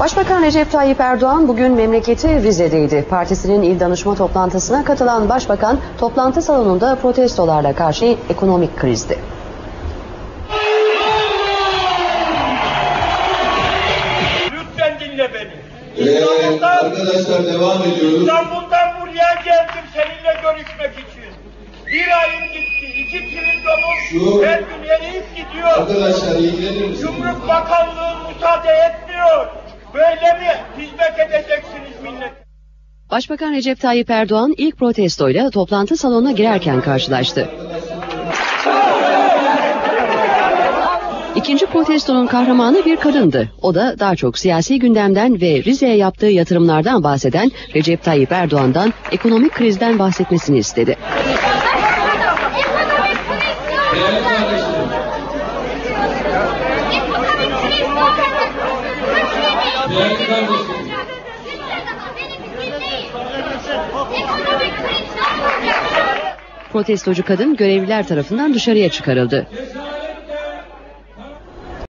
Başbakan Recep Tayyip Erdoğan bugün memleketi Rize'deydi. Partisinin il danışma toplantısına katılan Başbakan, toplantı salonunda protestolarla karşı ekonomik krizdi. Lütfen dinle beni. Arkadaşlar devam ediyoruz. İstanbul'dan buraya geldim seninle görüşmek için. Bir ayım gitti, 2 trilyon her gün yeniyip gidiyor. Arkadaşlar ilgilenir misiniz? Cumhurbaşkanlığı müsaade etmiyor. Böyle mi hizmet edeceksiniz millet? Başbakan Recep Tayyip Erdoğan ilk protestoyla toplantı salonuna girerken karşılaştı. İkinci protestonun kahramanı bir kadındı. O da daha çok siyasi gündemden ve Rize'ye yaptığı yatırımlardan bahseden Recep Tayyip Erdoğan'dan ekonomik krizden bahsetmesini istedi. Protestocu kadın görevliler tarafından dışarıya çıkarıldı.